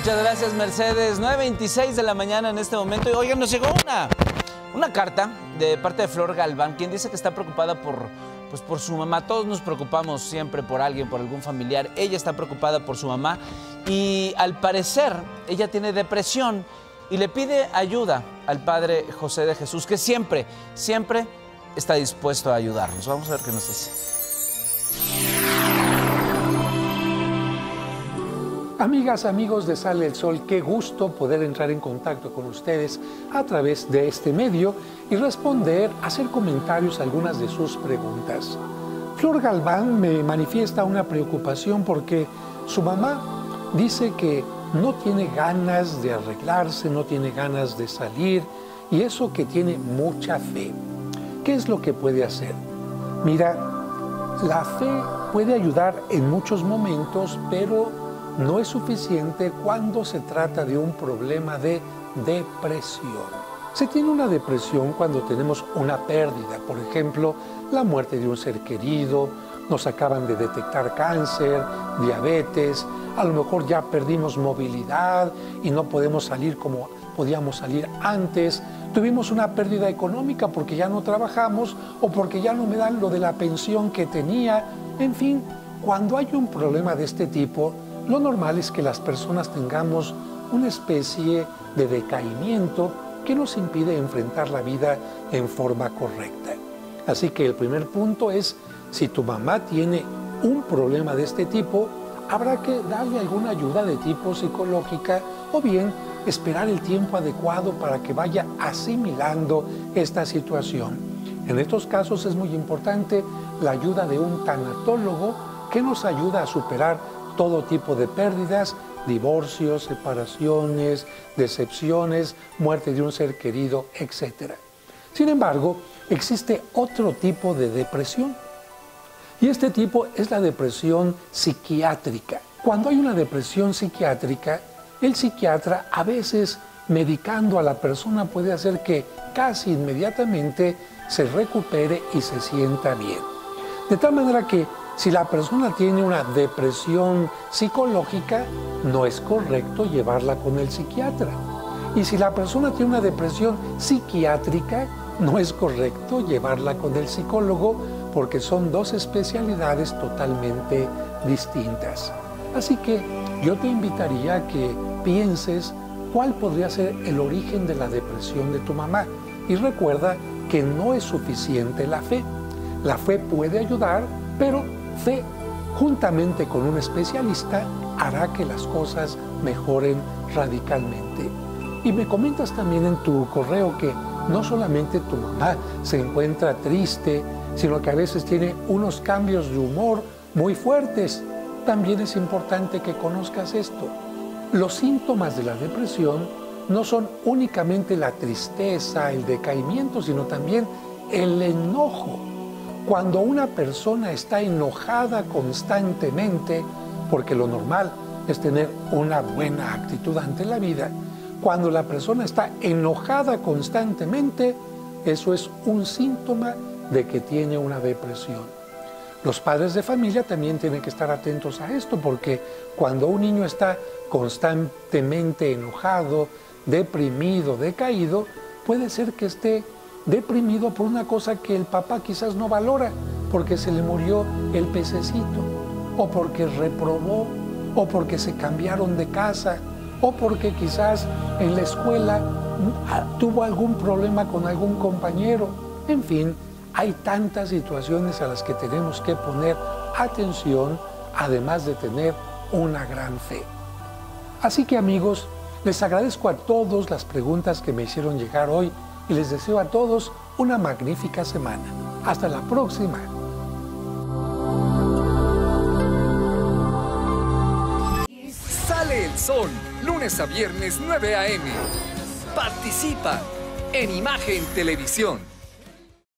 Muchas gracias, Mercedes. 9:26 de la mañana en este momento. Oigan, nos llegó una carta de parte de Flor Galván, quien dice que está preocupada por su mamá. Todos nos preocupamos siempre por alguien, por algún familiar. Ella está preocupada por su mamá y al parecer ella tiene depresión y le pide ayuda al padre José de Jesús, que siempre, siempre está dispuesto a ayudarnos. Vamos a ver qué nos dice. Amigas, amigos de Sale el Sol, qué gusto poder entrar en contacto con ustedes a través de este medio y responder, hacer comentarios a algunas de sus preguntas. Flor Galván me manifiesta una preocupación porque su mamá dice que no tiene ganas de arreglarse, no tiene ganas de salir, y eso que tiene mucha fe. ¿Qué es lo que puede hacer? Mira, la fe puede ayudar en muchos momentos, pero no es suficiente cuando se trata de un problema de depresión. Se tiene una depresión cuando tenemos una pérdida, por ejemplo, la muerte de un ser querido, nos acaban de detectar cáncer, diabetes, a lo mejor ya perdimos movilidad y no podemos salir como podíamos salir antes, tuvimos una pérdida económica porque ya no trabajamos o porque ya no me dan lo de la pensión que tenía. En fin, cuando hay un problema de este tipo, lo normal es que las personas tengamos una especie de decaimiento que nos impide enfrentar la vida en forma correcta. Así que el primer punto es, si tu mamá tiene un problema de este tipo, habrá que darle alguna ayuda de tipo psicológica o bien esperar el tiempo adecuado para que vaya asimilando esta situación. En estos casos es muy importante la ayuda de un tanatólogo que nos ayuda a superar todo tipo de pérdidas, divorcios, separaciones, decepciones, muerte de un ser querido, etc. Sin embargo, existe otro tipo de depresión. Y este tipo es la depresión psiquiátrica. Cuando hay una depresión psiquiátrica, el psiquiatra a veces medicando a la persona puede hacer que casi inmediatamente se recupere y se sienta bien. De tal manera que si la persona tiene una depresión psicológica, no es correcto llevarla con el psiquiatra. Y si la persona tiene una depresión psiquiátrica, no es correcto llevarla con el psicólogo, porque son dos especialidades totalmente distintas. Así que yo te invitaría a que pienses cuál podría ser el origen de la depresión de tu mamá. Y recuerda que no es suficiente la fe. La fe puede ayudar, pero fe, juntamente con un especialista, hará que las cosas mejoren radicalmente. Y me comentas también en tu correo que no solamente tu mamá se encuentra triste, sino que a veces tiene unos cambios de humor muy fuertes. También es importante que conozcas esto. Los síntomas de la depresión no son únicamente la tristeza, el decaimiento, sino también el enojo. Cuando una persona está enojada constantemente, porque lo normal es tener una buena actitud ante la vida, cuando la persona está enojada constantemente, eso es un síntoma de que tiene una depresión. Los padres de familia también tienen que estar atentos a esto, porque cuando un niño está constantemente enojado, deprimido, decaído, puede ser que esté deprimido por una cosa que el papá quizás no valora, porque se le murió el pececito, o porque reprobó, o porque se cambiaron de casa, o porque quizás en la escuela tuvo algún problema con algún compañero. En fin, hay tantas situaciones a las que tenemos que poner atención, además de tener una gran fe. Así que, amigos, les agradezco a todos las preguntas que me hicieron llegar hoy y les deseo a todos una magnífica semana. Hasta la próxima. Sale el Sol, lunes a viernes 9 a.m. Participa en Imagen Televisión.